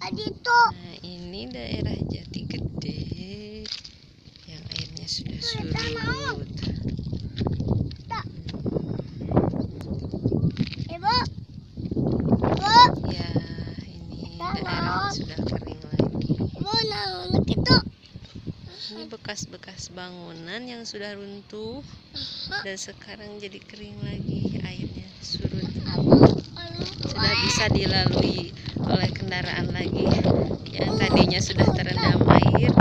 Nah, ini daerah Jatigede yang airnya sudah surut. Ya, ini daerah sudah kering lagi. Ini bekas-bekas bangunan yang sudah runtuh dan sekarang jadi kering lagi, airnya surut. Sudah bisa dilalui oleh kendaraan lagi yang tadinya sudah terendam air,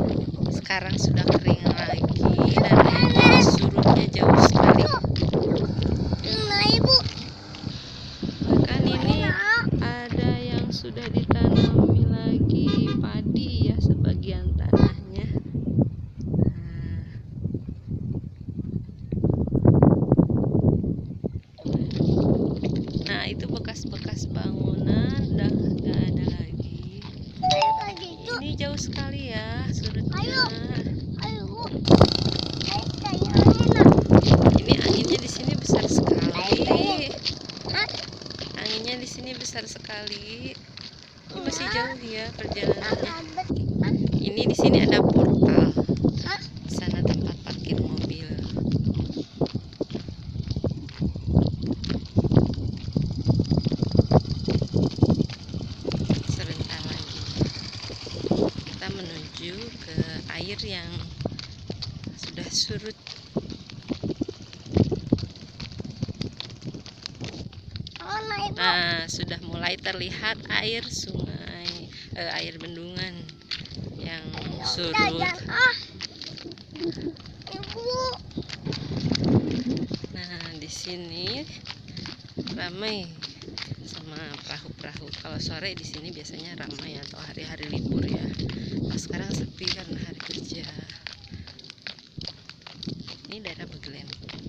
sekarang sudah kering lagi dan airnya surutnya jauh sekali. Bahkan ini ada yang sudah ditanami lagi padi ya, sebagian tanahnya. Nah, itu bekas-bekas bangunan udah nggak ada lagi. Ini jauh sekali ya surutnya. Ini anginnya di sini besar sekali. Anginnya di sini besar sekali. Ini masih jauh ya perjalanannya. Ini di sini ada portal. Di sana tempat parkir mobil. Menuju ke air yang sudah surut. Nah, sudah mulai terlihat air sungai, air bendungan yang surut. Nah, di sini ramai sama perahu-perahu. Kalau sore di sini biasanya ramai atau hari-hari libur ya. Sekarang sepi karena hari kerja. Ini daerah Bagelen.